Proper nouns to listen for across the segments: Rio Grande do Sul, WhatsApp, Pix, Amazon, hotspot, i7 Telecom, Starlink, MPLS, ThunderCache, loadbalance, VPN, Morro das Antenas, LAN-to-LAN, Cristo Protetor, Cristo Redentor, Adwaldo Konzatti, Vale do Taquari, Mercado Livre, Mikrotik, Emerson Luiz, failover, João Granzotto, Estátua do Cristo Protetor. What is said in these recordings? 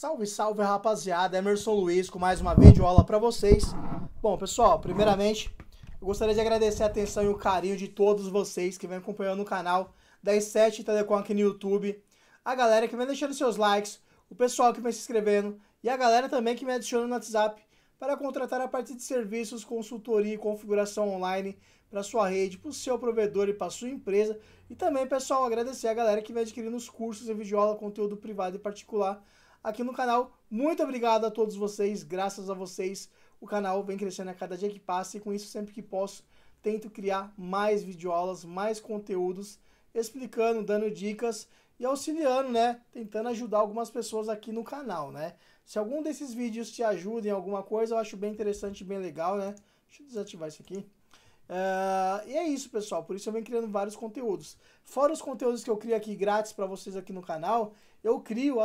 Salve, salve, rapaziada! Emerson Luiz com mais uma videoaula pra vocês. Bom, pessoal, primeiramente, eu gostaria de agradecer a atenção e o carinho de todos vocês que vêm acompanhando o canal da i7 Telecom aqui no YouTube, a galera que vem deixando seus likes, o pessoal que vem se inscrevendo e a galera também que me adiciona no WhatsApp para contratar a parte de serviços, consultoria e configuração online para sua rede, para o seu provedor e para sua empresa. E também, pessoal, agradecer a galera que vem adquirindo os cursos e videoaula, conteúdo privado e particular aqui no canal. Muito obrigado a todos vocês, graças a vocês o canal vem crescendo a cada dia que passa e com isso, sempre que posso, tento criar mais videoaulas, mais conteúdos, explicando, dando dicas e auxiliando, né? Tentando ajudar algumas pessoas aqui no canal, né? Se algum desses vídeos te ajuda em alguma coisa, eu acho bem interessante, bem legal, né? Deixa eu desativar isso aqui. E é isso, pessoal, por isso eu venho criando vários conteúdos. Fora os conteúdos que eu crio aqui grátis para vocês aqui no canal, eu crio,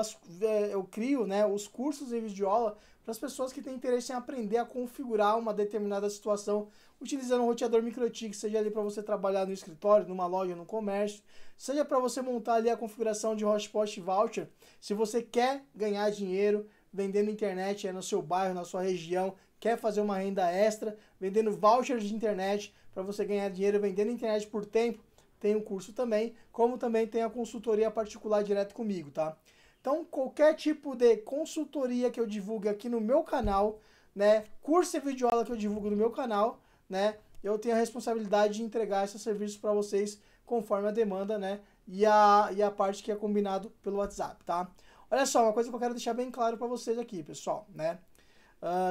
né, os cursos em videoaula para as pessoas que têm interesse em aprender a configurar uma determinada situação utilizando um roteador Mikrotik, seja ali para você trabalhar no escritório, numa loja, no comércio, seja para você montar ali a configuração de hotspot voucher, se você quer ganhar dinheiro vendendo internet no seu bairro, na sua região, quer fazer uma renda extra, vendendo vouchers de internet, para você ganhar dinheiro vendendo internet por tempo, tem um curso também, como também tem a consultoria particular direto comigo, tá? Então, qualquer tipo de consultoria que eu divulgue aqui no meu canal, né, curso e videoaula que eu divulgo no meu canal, né, eu tenho a responsabilidade de entregar esses serviços para vocês conforme a demanda, né, e a parte que é combinado pelo WhatsApp, tá? Olha só, uma coisa que eu quero deixar bem claro para vocês aqui, pessoal, né?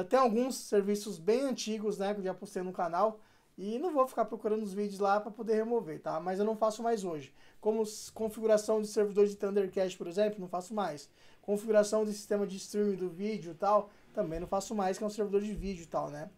Tem alguns serviços bem antigos, né, que eu já postei no canal e não vou ficar procurando os vídeos lá para poder remover, tá? Mas eu não faço mais hoje. Como configuração de servidor de ThunderCache, por exemplo, não faço mais. Configuração de sistema de streaming do vídeo e tal, também não faço mais, que é um servidor de vídeo e tal, né?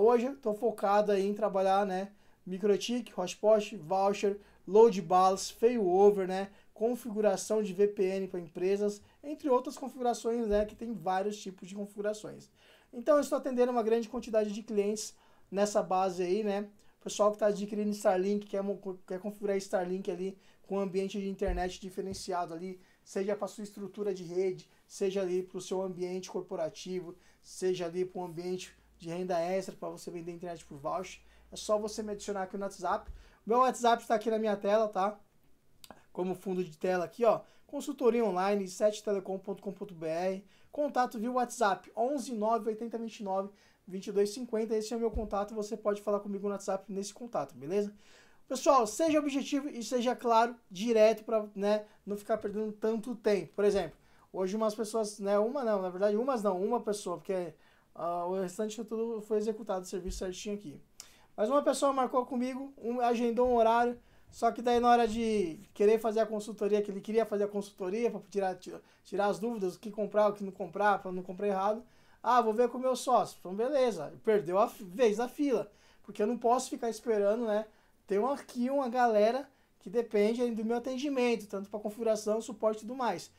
Hoje eu tô focado aí em trabalhar, né, Mikrotik, hotspot, voucher, load balance, failover, né? Configuração de VPN para empresas, entre outras configurações, né, que tem vários tipos de configurações. Então eu estou atendendo uma grande quantidade de clientes nessa base aí, né, pessoal que está adquirindo Starlink, quer configurar Starlink ali com um ambiente de internet diferenciado ali, seja para sua estrutura de rede, seja ali para o seu ambiente corporativo, seja ali para um ambiente de renda extra para você vender internet por voucher. É só você me adicionar aqui no WhatsApp, meu WhatsApp está aqui na minha tela, tá? Como fundo de tela aqui, ó, consultoria online, i7telecom.com.br, contato via WhatsApp, 11 980 29 2250, esse é o meu contato, você pode falar comigo no WhatsApp nesse contato, beleza? Pessoal, seja objetivo e seja claro, direto, para, né, não ficar perdendo tanto tempo. Por exemplo, hoje umas pessoas, né, uma pessoa, porque o restante tudo foi executado, o serviço certinho aqui. Mas uma pessoa marcou comigo, agendou um horário, só que daí na hora de querer fazer a consultoria, que ele queria fazer a consultoria para tirar as dúvidas, o que comprar, o que não comprar, para não comprar errado. Ah, vou ver com o meu sócio. Então beleza, perdeu a vez da fila, porque eu não posso ficar esperando, né? Tem aqui uma galera que depende do meu atendimento, tanto para configuração, suporte e tudo mais.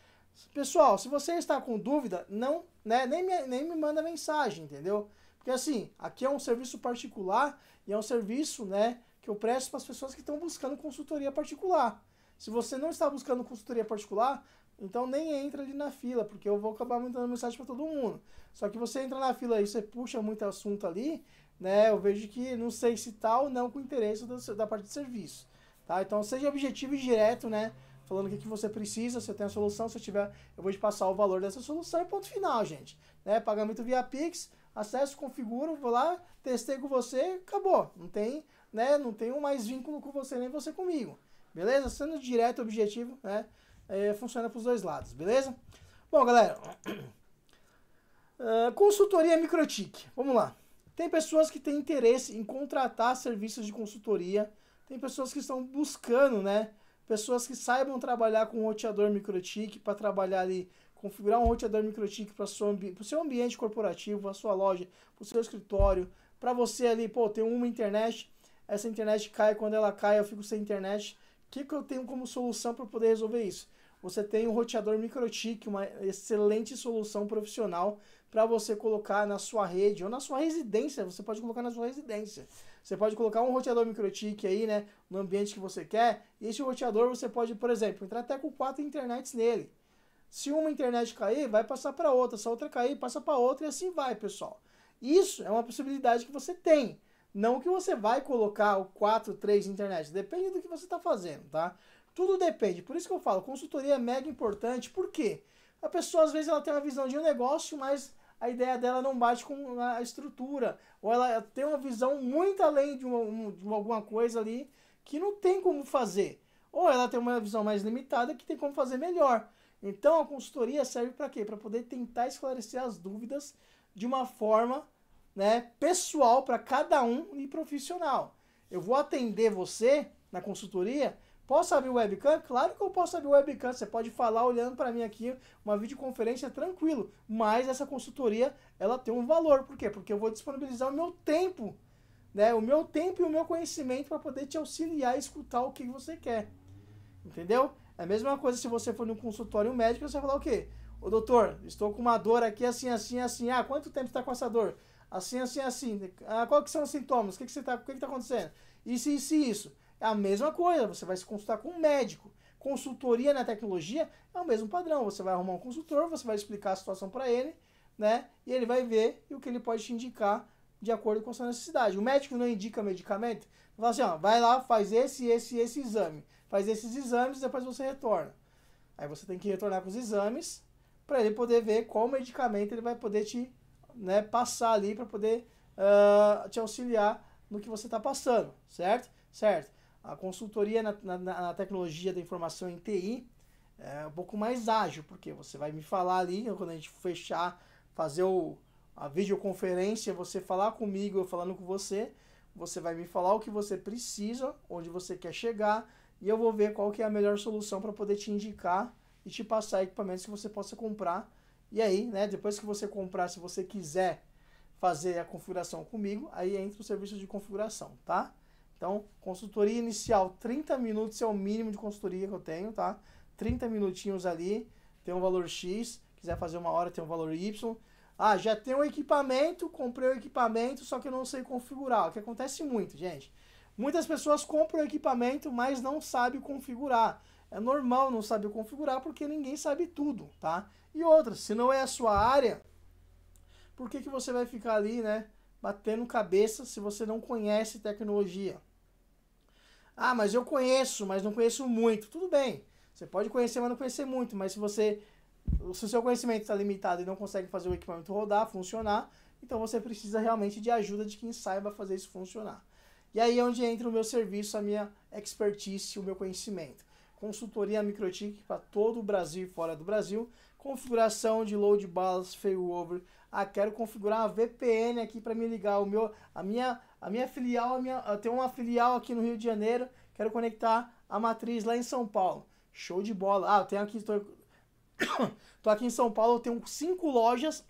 Pessoal, se você está com dúvida, não, né, nem me manda mensagem, entendeu? Porque assim, aqui é um serviço particular e é um serviço, né, que eu presto para as pessoas que estão buscando consultoria particular. Se você não está buscando consultoria particular, então nem entra ali na fila, porque eu vou acabar mandando mensagem para todo mundo. Só que você entra na fila e você puxa muito assunto ali, né? Eu vejo que não sei se tá ou não com interesse da parte de serviço, tá? Então seja objetivo e direto, né? Falando o que você precisa, se eu tenho a solução, se eu tiver, eu vou te passar o valor dessa solução e ponto final, gente. Né? Pagamento via Pix, acesso, configuro, vou lá, testei com você, acabou. Não tem... né? Não tenho mais vínculo com você, nem você comigo, beleza? Sendo direto, objetivo, né? Funciona para os dois lados, beleza? Bom, galera, consultoria Mikrotik, vamos lá. Tem pessoas que têm interesse em contratar serviços de consultoria, tem pessoas que estão buscando, né? Pessoas que saibam trabalhar com um roteador Mikrotik, para trabalhar ali, configurar um roteador Mikrotik para o seu ambiente corporativo, para a sua loja, para o seu escritório, para você ali, pô, ter uma internet... essa internet cai, quando ela cai eu fico sem internet. O que eu tenho como solução para poder resolver isso? Você tem um roteador Mikrotik, uma excelente solução profissional para você colocar na sua rede ou na sua residência. Você pode colocar na sua residência. Você pode colocar um roteador Mikrotik aí, né, no ambiente que você quer. E esse roteador você pode, por exemplo, entrar até com 4 internets nele. Se uma internet cair, vai passar para outra. Se a outra cair, passa para outra, e assim vai, pessoal. Isso é uma possibilidade que você tem. Não que você vai colocar o 4, 3 internet. Depende do que você está fazendo, tá? Tudo depende. Por isso que eu falo, consultoria é mega importante. Por quê? A pessoa, às vezes, ela tem uma visão de um negócio, mas a ideia dela não bate com a estrutura. Ou ela tem uma visão muito além de alguma coisa ali que não tem como fazer. Ou ela tem uma visão mais limitada que tem como fazer melhor. Então, a consultoria serve para quê? Para poder tentar esclarecer as dúvidas de uma forma, né, pessoal para cada um e profissional. Eu vou atender você na consultoria. Posso abrir webcam? Claro que eu posso abrir webcam. Você pode falar olhando para mim aqui, uma videoconferência, tranquilo. Mas essa consultoria, ela tem um valor. Por quê? Porque eu vou disponibilizar o meu tempo, né? O meu tempo e o meu conhecimento para poder te auxiliar a escutar o que você quer. Entendeu? É a mesma coisa se você for num consultório médico, você vai falar o quê? Ô doutor, estou com uma dor aqui, assim, assim, assim. Ah, quanto tempo você está com essa dor? Assim, assim, assim. Ah, quais que são os sintomas? O que está acontecendo? Isso, isso. É a mesma coisa, você vai se consultar com um médico. Consultoria na tecnologia é o mesmo padrão. Você vai arrumar um consultor, você vai explicar a situação para ele, né? E ele vai ver o que ele pode te indicar de acordo com a sua necessidade. O médico não indica medicamento, fala assim, ó, vai lá, faz esse exame. Faz esses exames e depois você retorna. Aí você tem que retornar com os exames para ele poder ver qual medicamento ele vai poder te, né, passar ali para poder te auxiliar no que você está passando, certo? Certo. A consultoria na tecnologia da informação em TI é um pouco mais ágil, porque você vai me falar ali, quando a gente fechar, fazer a videoconferência, você falar comigo, eu falando com você, você vai me falar o que você precisa, onde você quer chegar, e eu vou ver qual que é a melhor solução para poder te indicar e te passar equipamentos que você possa comprar. E aí, né, depois que você comprar, se você quiser fazer a configuração comigo, aí entra o serviço de configuração, tá? Então, consultoria inicial, 30 minutos é o mínimo de consultoria que eu tenho, tá? 30 minutinhos ali, tem um valor X, quiser fazer uma hora tem um valor Y. Ah, já tem um equipamento, comprei o equipamento, só que eu não sei configurar, o que acontece muito, gente. Muitas pessoas compram o equipamento, mas não sabem configurar. É normal não saber configurar, porque ninguém sabe tudo, tá? E outra, se não é a sua área, por que você vai ficar ali, né, batendo cabeça se você não conhece tecnologia? Ah, mas eu conheço, mas não conheço muito. Tudo bem, você pode conhecer, mas não conhecer muito. Mas se o seu conhecimento está limitado e não consegue fazer o equipamento rodar, funcionar, então você precisa realmente de ajuda de quem saiba fazer isso funcionar. E aí é onde entra o meu serviço, a minha expertise, o meu conhecimento. Consultoria Mikrotik para todo o Brasil e fora do Brasil. Configuração de load balance, failover. Ah, quero configurar uma VPN aqui para me ligar. A minha filial, eu tenho uma filial aqui no Rio de Janeiro. Quero conectar a matriz lá em São Paulo. Show de bola. Ah, eu tenho aqui, tô aqui em São Paulo, eu tenho 5 lojas.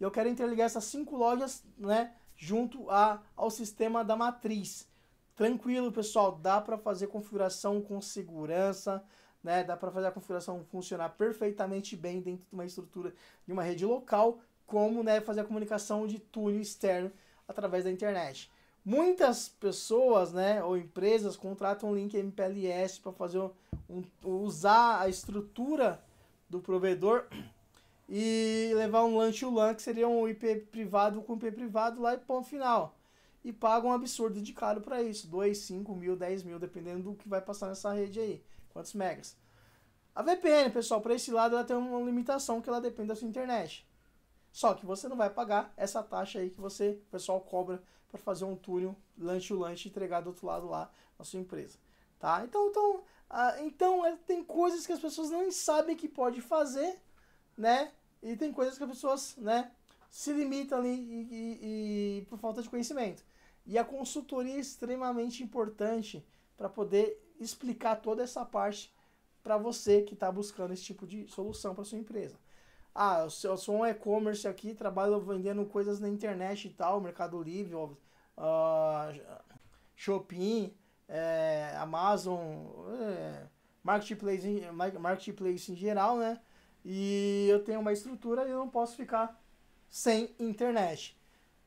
E eu quero interligar essas 5 lojas, né, junto ao sistema da matriz. Tranquilo, pessoal, dá para fazer configuração com segurança, né? Dá para fazer a configuração funcionar perfeitamente bem dentro de uma estrutura de uma rede local, como, né, fazer a comunicação de túnel externo através da internet. Muitas pessoas, né, ou empresas contratam link MPLS para fazer usar a estrutura do provedor e levar um LAN-to-LAN, que seria um IP privado com IP privado lá e ponto final. E paga um absurdo de caro para isso, 2, 5 mil, 10 mil, dependendo do que vai passar nessa rede aí, quantos megas. A VPN, pessoal, para esse lado ela tem uma limitação que ela depende da sua internet. Só que você não vai pagar essa taxa aí que o pessoal cobra para fazer um túnel LAN-to-LAN e entregar do outro lado lá na sua empresa. Tá? Então tem coisas que as pessoas não sabem que pode fazer, né? E tem coisas que as pessoas, né, se limitam ali e por falta de conhecimento. E a consultoria é extremamente importante para poder explicar toda essa parte para você que está buscando esse tipo de solução para sua empresa. Ah, eu sou um e-commerce aqui, trabalho vendendo coisas na internet e tal, Mercado Livre, Shopping, Amazon, Marketplace em geral, né? E eu tenho uma estrutura e eu não posso ficar sem internet.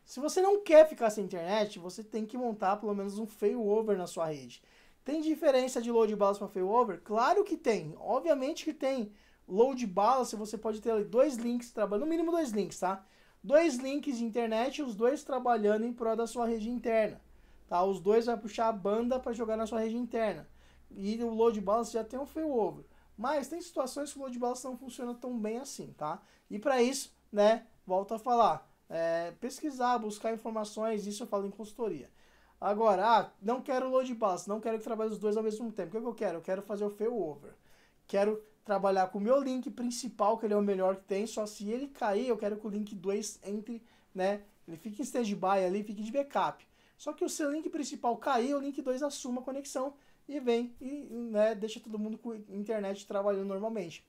Se você não quer ficar sem internet, você tem que montar pelo menos um failover na sua rede. Tem diferença de load balance para failover? Claro que tem, obviamente que tem. load balance, você pode ter ali dois links trabalhando, no mínimo dois links, tá? Dois links de internet, os dois trabalhando em prol da sua rede interna, tá? Os dois vai puxar a banda para jogar na sua rede interna. E o load balance já tem um failover. Mas tem situações que o load balance não funciona tão bem assim, tá? E para isso, né, volto a falar, pesquisar, buscar informações, isso eu falo em consultoria. Agora, não quero load balance, não quero que trabalhe os dois ao mesmo tempo. O que eu quero? Eu quero fazer o failover. Quero trabalhar com o meu link principal, que ele é o melhor que tem, só se ele cair, eu quero que o link 2 entre, né, ele fique em stand-by ali, fique de backup. Só que o seu link principal cair, o link 2 assuma a conexão e vem e, né, deixa todo mundo com a internet trabalhando normalmente.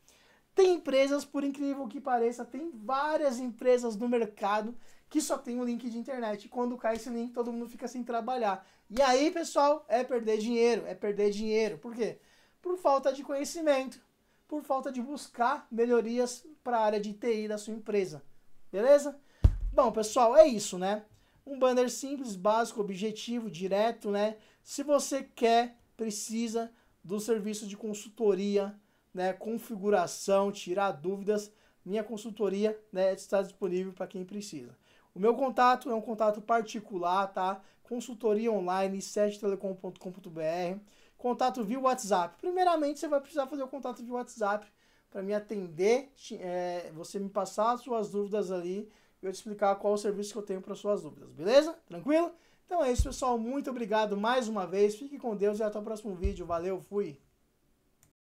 Tem empresas, por incrível que pareça, tem várias empresas no mercado que só tem um link de internet. E quando cai esse link, todo mundo fica sem trabalhar. E aí, pessoal, é perder dinheiro, é perder dinheiro. Por quê? Por falta de conhecimento, por falta de buscar melhorias para a área de TI da sua empresa. Beleza? Bom, pessoal, é isso, né? Um banner simples, básico, objetivo, direto, né? Se você quer, precisa do serviço de consultoria, né, configuração, tirar dúvidas, minha consultoria, né, está disponível para quem precisa. O meu contato é um contato particular, tá? Consultoria online, i7telecom.com.br, contato via WhatsApp. Primeiramente, você vai precisar fazer o contato via WhatsApp para me atender, você me passar as suas dúvidas ali, eu te explicar qual o serviço que eu tenho para suas dúvidas, beleza? Tranquilo? Então é isso, pessoal. Muito obrigado mais uma vez. Fique com Deus e até o próximo vídeo. Valeu, fui!